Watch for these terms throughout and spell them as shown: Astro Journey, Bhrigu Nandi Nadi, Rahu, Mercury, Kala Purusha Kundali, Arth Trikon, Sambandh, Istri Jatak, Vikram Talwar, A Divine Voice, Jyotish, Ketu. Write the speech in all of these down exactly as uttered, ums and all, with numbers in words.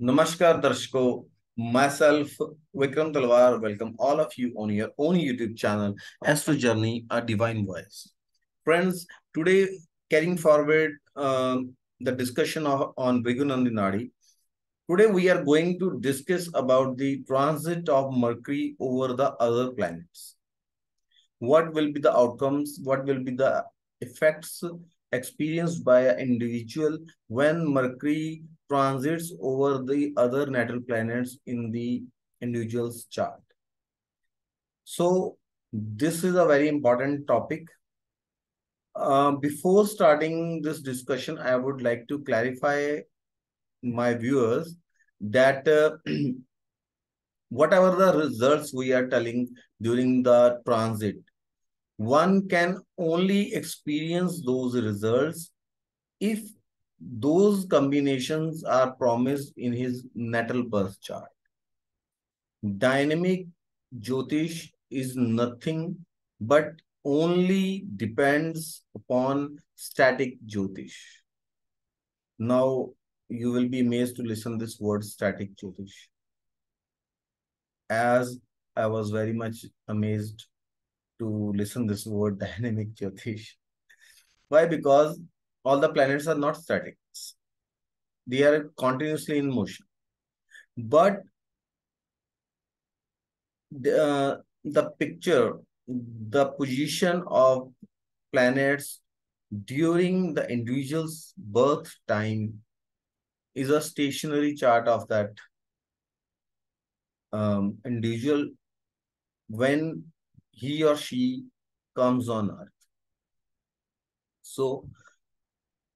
Namaskar Darshko, myself Vikram Talwar, welcome all of you on your own YouTube channel, Astro Journey, A Divine Voice. Friends, today carrying forward uh, the discussion of, on Bhrigu Nandi Nadi. Today we are going to discuss about the transit of Mercury over the other planets. What will be the outcomes, what will be the effects experienced by an individual when Mercury transits over the other natal planets in the individual's chart. So this is a very important topic. Uh, before starting this discussion, I would like to clarify my viewers that uh, whatever the results we are telling during the transit, one can only experience those results if those combinations are promised in his natal birth chart. Dynamic Jyotish is nothing but only depends upon static Jyotish. Now, you will be amazed to listen this word static Jyotish. As I was very much amazed to listen this word dynamic Jyotish. Why? Because all the planets are not static. They are continuously in motion. But the, uh, the picture, the position of planets during the individual's birth time is a stationary chart of that um, individual when he or she comes on Earth. So,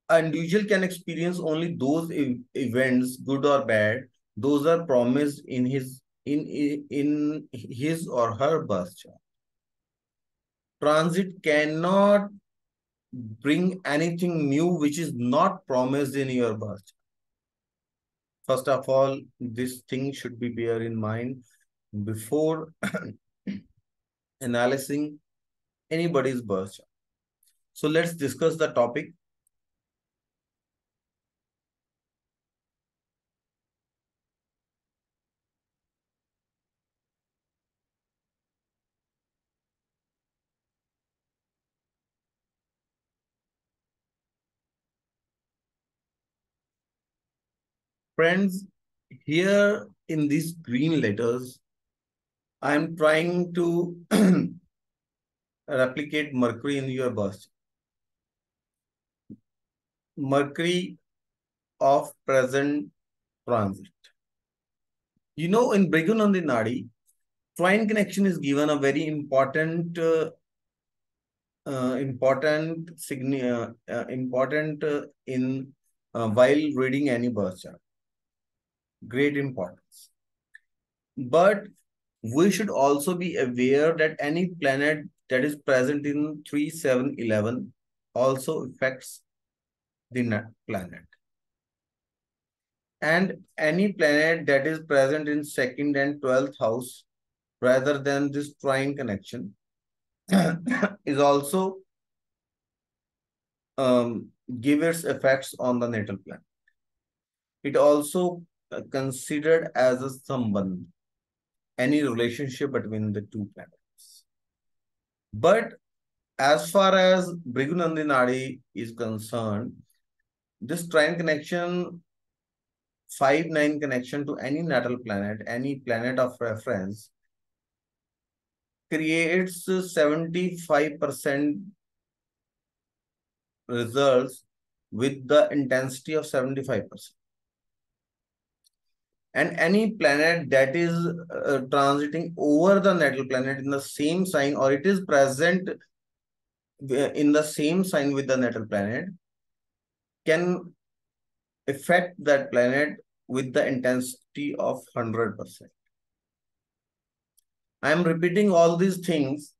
an individual can experience only those e events, good or bad, those are promised in his in, in his or her birth chart. Transit cannot bring anything new which is not promised in your birth chart. First of all, this thing should be bear in mind before analyzing anybody's birth chart. So let's discuss the topic. Friends, here in these green letters, I am trying to replicate Mercury in your birth chart. Mercury of present transit. You know, in Bhrigu Nandi Nadi, trine connection is given a very important, uh, uh, important, uh, uh, important uh, in uh, while reading any birth chart. Great importance. But we should also be aware that any planet that is present in three, seven, eleven also affects the planet. And any planet that is present in second and twelfth house rather than this trine connection is also um, give its effects on the natal planet. It also considered as a Sambandh, any relationship between the two planets. But as far as Bhrigu Nandi Nadi is concerned, this trine connection, five nine connection to any natal planet, any planet of reference, creates seventy-five percent results with the intensity of seventy-five percent. And any planet that is uh, transiting over the natal planet in the same sign, or it is present in the same sign with the natal planet, can affect that planet with the intensity of one hundred percent. I am repeating all these things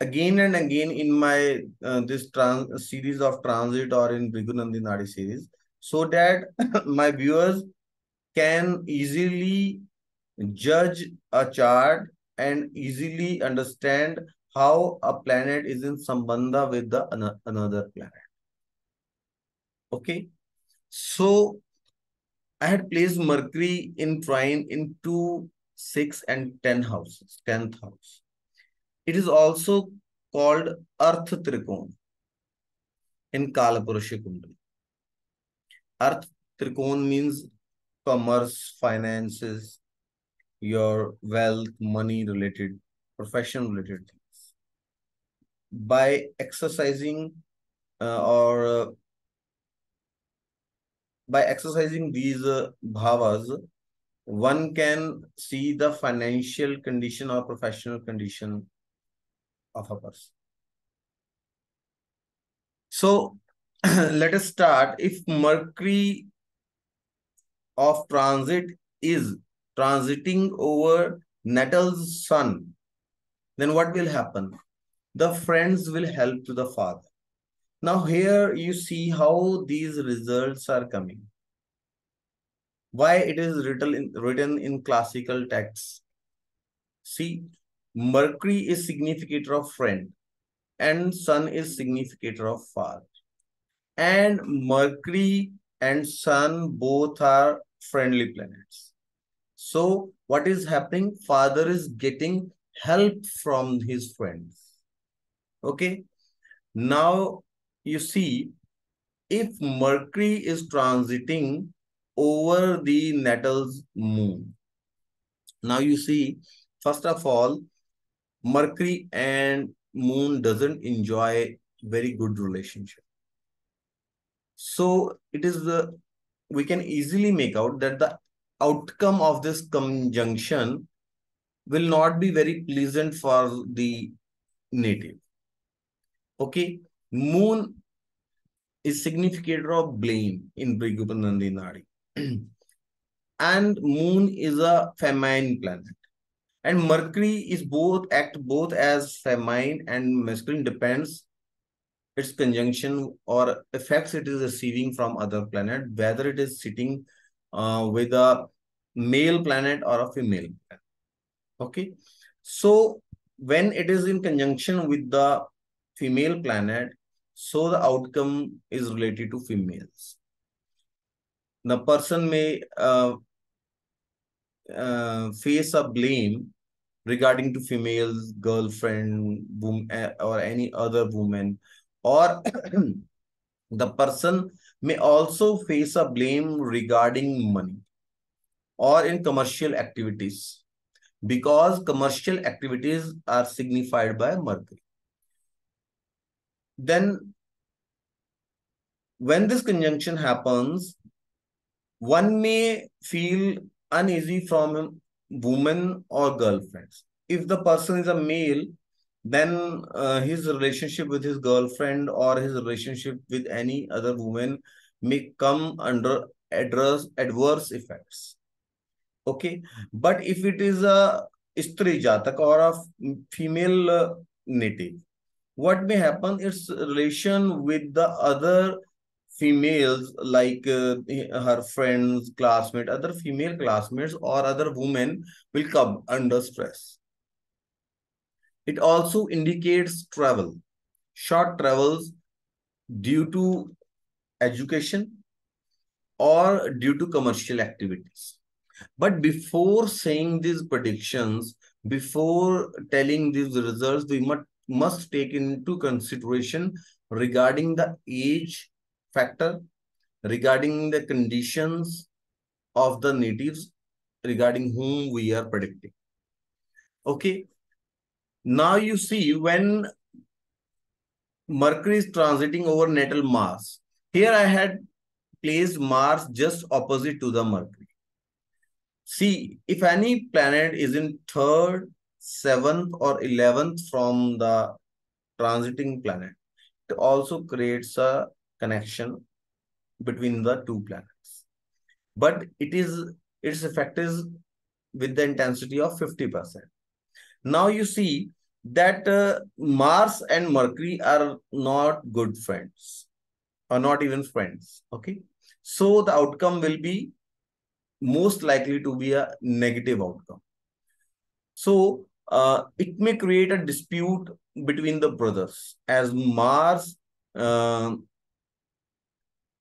again and again in my uh, this trans series of transit or in Bhrigu Nandi Nadi series, so that my viewers can easily judge a chart and easily understand how a planet is in sambandha with the another planet. Okay. So I had placed Mercury in trine in two, six and ten houses, tenth house. It is also called Arth Trikon in Kala Purusha Kundali. Arth Trikon means commerce, finances, your wealth, money related, profession related things. By exercising uh, or uh, by exercising these uh, bhavas, one can see the financial condition or professional condition of a person. So let us start. If Mercury of transit is transiting over natal's sun, then what will happen? The friends will help to the father. Now here you see how these results are coming. Why it is written in, written in classical texts? See, Mercury is significator of friend and sun is significator of father. And Mercury and sun both are friendly planets. So what is happening? Father is getting help from his friends. Okay. Now you see, if Mercury is transiting over the natal's moon. Now you see, first of all, Mercury and moon doesn't enjoy very good relationship. So it is the, we can easily make out that the outcome of this conjunction will not be very pleasant for the native. Okay, moon is significator of blame in Bhrigu Nandi Nadi. And moon is a feminine planet. And Mercury is both act both as feminine and masculine, depends its conjunction or effects it is receiving from other planet, whether it is sitting uh, with a male planet or a female planet. Okay. So when it is in conjunction with the female planet, so the outcome is related to females. The person may uh, uh, face a blame regarding to females, girlfriend, boom, or any other woman. Or the person may also face a blame regarding money or in commercial activities, because commercial activities are signified by Mercury. Then when this conjunction happens, one may feel uneasy from women or girlfriends. If the person is a male, then uh, his relationship with his girlfriend or his relationship with any other woman may come under adverse, adverse effects. Okay. But if it is a Istri Jatak or a female uh, native, what may happen is relation with the other females, like uh, her friends, classmates, other female classmates or other women will come under stress. It also indicates travel, short travels due to education or due to commercial activities. But before saying these predictions, before telling these results, we must, must take into consideration regarding the age factor, regarding the conditions of the natives, regarding whom we are predicting. Okay. Now you see, when Mercury is transiting over natal Mars, here I had placed Mars just opposite to the Mercury. See, if any planet is in third, seventh or eleventh from the transiting planet, it also creates a connection between the two planets. But it is, its effect is with the intensity of fifty percent. Now you see that uh, Mars and Mercury are not good friends, or not even friends. Okay. So the outcome will be most likely to be a negative outcome. So uh, it may create a dispute between the brothers, as Mars uh,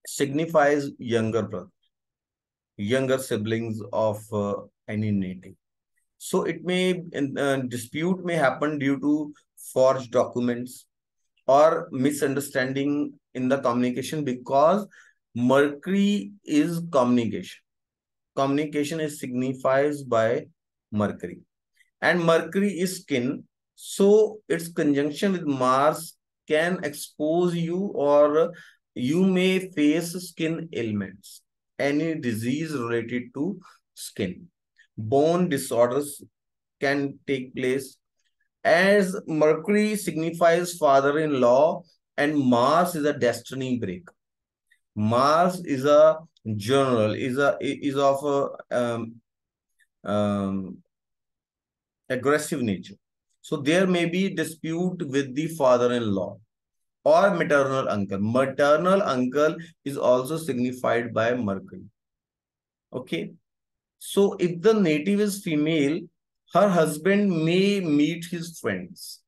signifies younger brother. younger siblings of uh, any native. So it may, uh, dispute may happen due to forged documents or misunderstanding in the communication, because Mercury is communication. Communication is signifies by Mercury, and Mercury is skin. So its conjunction with Mars can expose you, or you may face skin ailments, any disease related to skin. Bone disorders can take place, as Mercury signifies father-in-law and Mars is a destiny break. Mars is a general, is a is of a um, um, aggressive nature. So there may be dispute with the father-in-law or maternal uncle. Maternal uncle is also signified by Mercury. Okay. So if the native is female, her husband may meet his friends,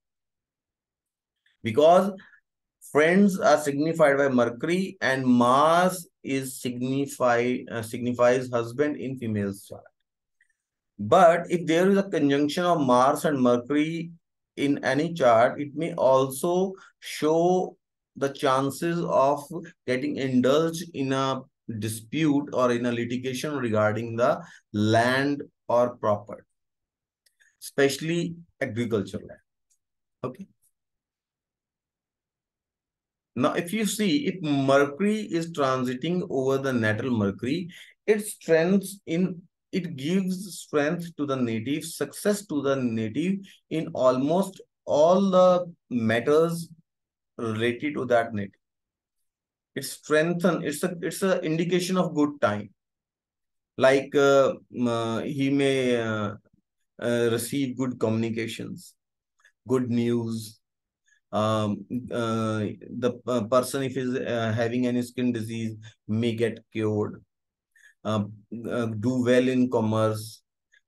because friends are signified by Mercury and Mars is signify, uh, signifies husband in female's chart. But if there is a conjunction of Mars and Mercury in any chart, it may also show the chances of getting indulged in a dispute or in a litigation regarding the land or property, especially agricultural land. Okay. Now, if you see, if Mercury is transiting over the natal Mercury, it strengths in it gives strength to the native, success to the native in almost all the matters related to that native. It's strengthen. It's a it's a indication of good time. Like uh, uh, he may uh, uh, receive good communications, good news. Um, uh, the uh, person, if is uh, having any skin disease, may get cured. Uh, uh, do well in commerce.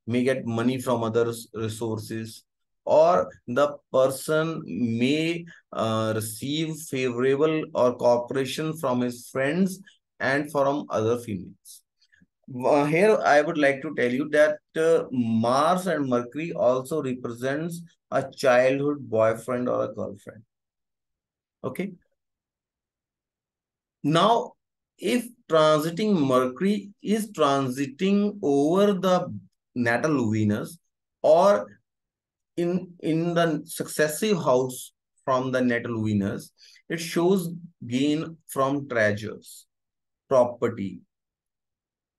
May get money from other resources. Or the person may uh, receive favorable or cooperation from his friends and from other females. Uh, here, I would like to tell you that uh, Mars and Mercury also represents a childhood boyfriend or a girlfriend. Okay. Now, if transiting Mercury is transiting over the natal Venus or In, in the successive house from the natal Venus, it shows gain from treasures, property,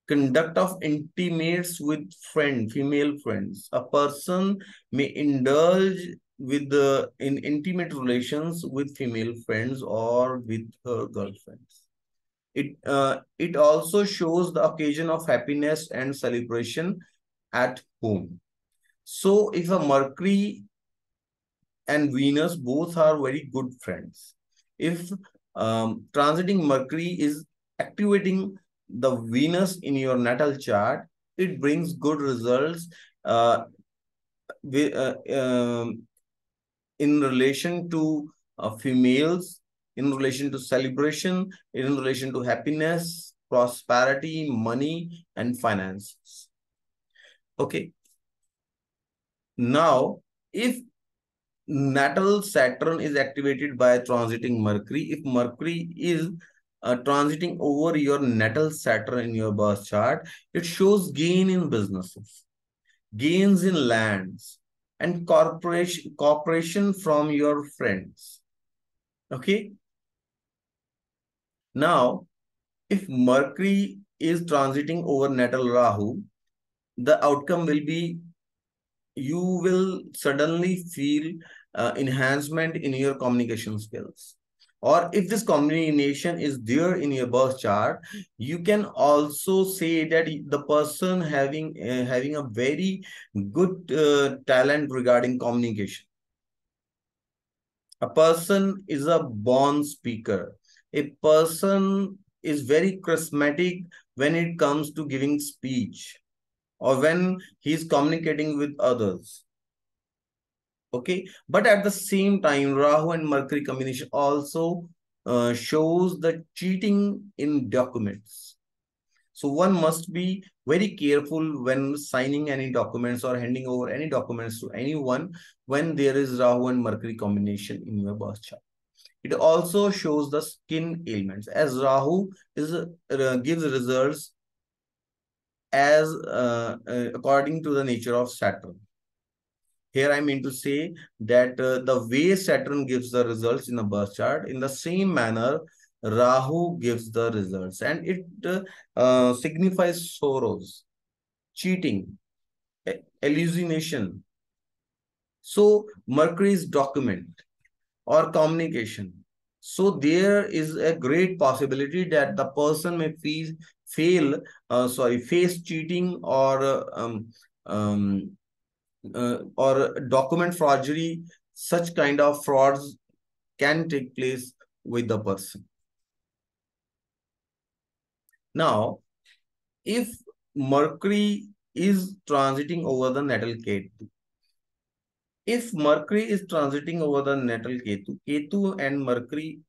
conduct of intimates with friend, female friends. A person may indulge with the, in intimate relations with female friends or with her girlfriends. It, uh, it also shows the occasion of happiness and celebration at home. So if a Mercury and Venus both are very good friends, if um, transiting Mercury is activating the Venus in your natal chart, it brings good results uh, with, uh, um, in relation to uh, females, in relation to celebration, in relation to happiness, prosperity, money, and finances. Okay. Now, if natal Saturn is activated by transiting Mercury, if Mercury is uh, transiting over your natal Saturn in your birth chart, it shows gain in businesses, gains in lands, and corporation, cooperation from your friends. Okay. Now, if Mercury is transiting over natal Rahu, the outcome will be you will suddenly feel uh, enhancement in your communication skills. Or if this combination is there in your birth chart, you can also say that the person having, uh, having a very good uh, talent regarding communication. A person is a born speaker. A person is very charismatic when it comes to giving speech, or when he is communicating with others. Okay. But at the same time, Rahu and Mercury combination also uh, shows the cheating in documents. So one must be very careful when signing any documents or handing over any documents to anyone when there is Rahu and Mercury combination in your birth chart. It also shows the skin ailments, as Rahu is uh, gives results as uh, uh, according to the nature of Saturn. Here I mean to say that uh, the way Saturn gives the results in the birth chart, in the same manner Rahu gives the results, and it uh, uh, signifies sorrows, cheating, hallucination. So Mercury is document or communication. So there is a great possibility that the person may feel, fail, uh, sorry, face cheating or uh, um, um, uh, or document forgery. Such kind of frauds can take place with the person. Now, if Mercury is transiting over the natal Ketu, if Mercury is transiting over the natal Ketu, Ketu and Mercury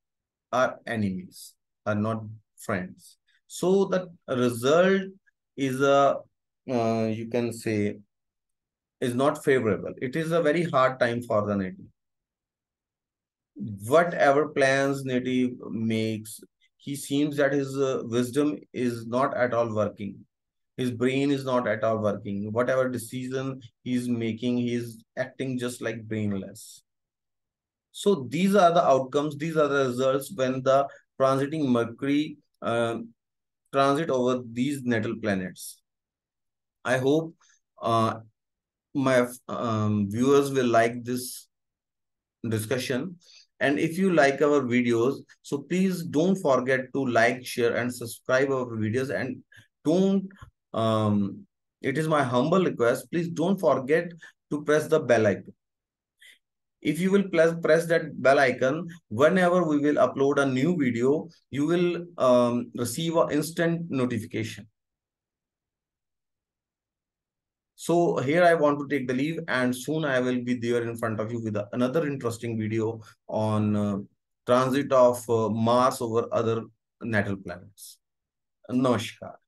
are enemies, are not friends. So the result is a, uh, you can say, is not favorable. It is a very hard time for the native. Whatever plans native makes, he seems that his uh, wisdom is not at all working. His brain is not at all working. Whatever decision he is making, he is acting just like brainless. So these are the outcomes. These are the results when the transiting Mercury uh, transit over these natal planets. I hope uh, my um, viewers will like this discussion. And if you like our videos, so please don't forget to like, share, and subscribe our videos. And don't, um, it is my humble request, please don't forget to press the bell icon. If you will press, press that bell icon, whenever we will upload a new video, you will um, receive an instant notification. So here I want to take the leave, and soon I will be there in front of you with another interesting video on uh, transit of uh, Mars over other natal planets. Namaskar.